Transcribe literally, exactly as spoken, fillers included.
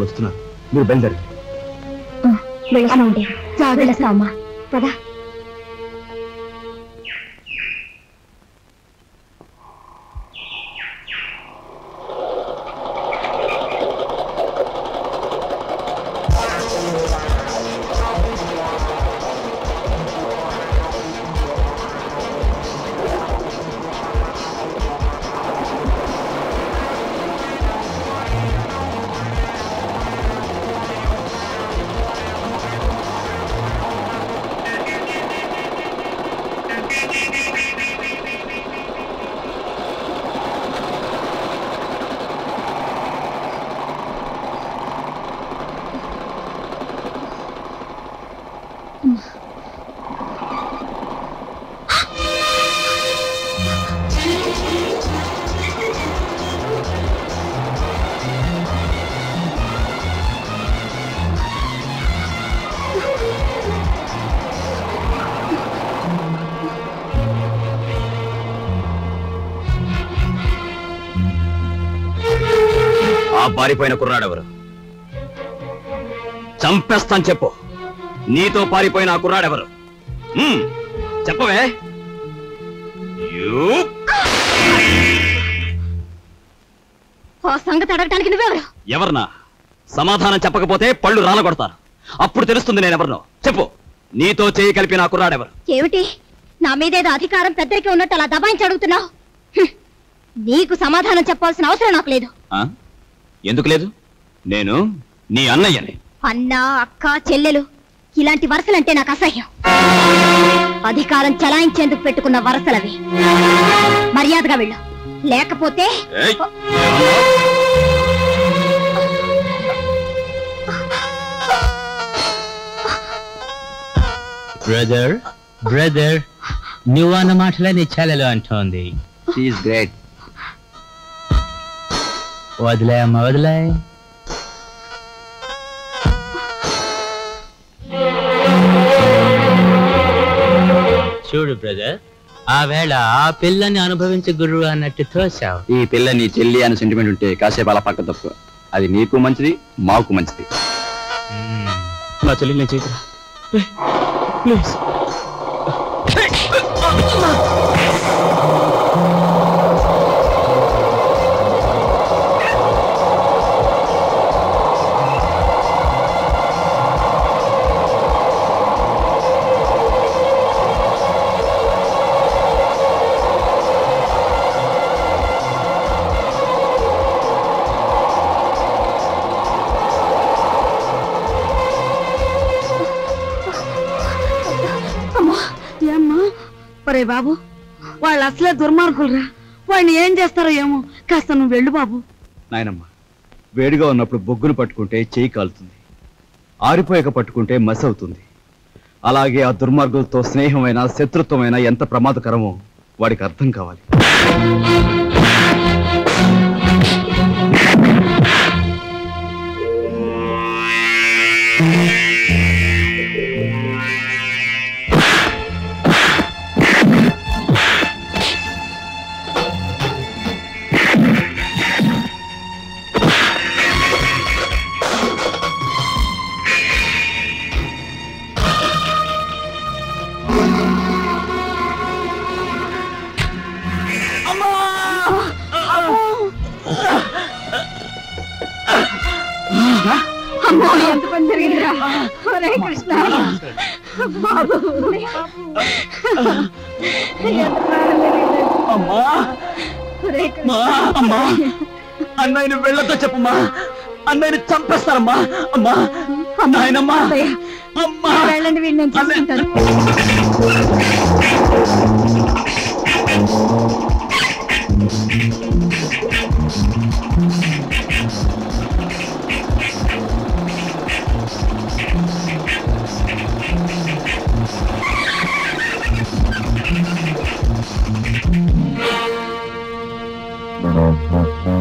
వాళ్ళు వస్తున్నారు. మీరు బయలుదేరండి. అమ్మా పదా. పారిపోయిన కుర్రాడెవరు? చంపేస్తాను చెప్పు. నీతో పారిపోయిన ఆ కుర్రాడెవరు చెప్పవే? సంగతి అడగటానికి నువ్వెవరు? ఎవర్నా? సమాధానం చెప్పకపోతే పళ్ళు రాలగొడతాను. అప్పుడు తెలుస్తుంది నేనెవరినో. చెప్పు, నీతో చేయి కలిపిన ఆ కుర్రాడెవరు? ఏమిటి, నా మీదేదో అధికారం పెద్దరికే ఉన్నట్టు అలా దబాయించి అడుగుతున్నావు? నీకు సమాధానం చెప్పాల్సిన అవసరం నాకు లేదు. ఎందుకు లేదు? నేను నీ అన్నయ్యని. అన్న, అక్క, చెల్లెలు ఇలాంటి వరసలంటే నాకు అసహ్యం. అధికారం చలాయించేందుకు పెట్టుకున్న వరసలవి. మర్యాదగా వెళ్ళు, లేకపోతే బ్రదర్ బ్రదర్ నువ్వు అన్న మాటలే నీ చెల్లెలు అంటోంది. వదిలే అమ్మ, వదిలే. చూడు బ్రదర్, ఆ వేళ ఆ పిల్లని అనుభవించి గురువు అన్నట్టు తోసావు. ఈ పిల్ల నీ చెల్లి అనే సెంటిమెంట్ ఉంటే కాసేపు అలా పక్క తప్పు. అది నీకు మంచిది, మాకు మంచిది. నా చెల్లి నేను చేతురా. బాబు, వాళ్ళు అసలే దుర్మార్గులరా. వాళ్ళని ఏం చేస్తారో ఏమో. కాస్త నువ్వు వెళ్ళు బాబు. నాయనమ్మ, వేడిగా ఉన్నప్పుడు బొగ్గును పట్టుకుంటే చేయి కాలుతుంది, ఆరిపోయాక పట్టుకుంటే మసి అవుతుంది. అలాగే ఆ దుర్మార్గులతో స్నేహమైన శత్రుత్వమైన ఎంత ప్రమాదకరమో వాడికి అర్థం కావాలి. అన్నయ్యను వెళ్ళతో చెప్పమ్మా. అన్నయ్యను చంపేస్తారమ్మా. అమ్మా, నాయనమ్మా, అమ్మా, వెళ్ళండి. వీడిని నేను చూసుకుంటాను. Mm-hmm.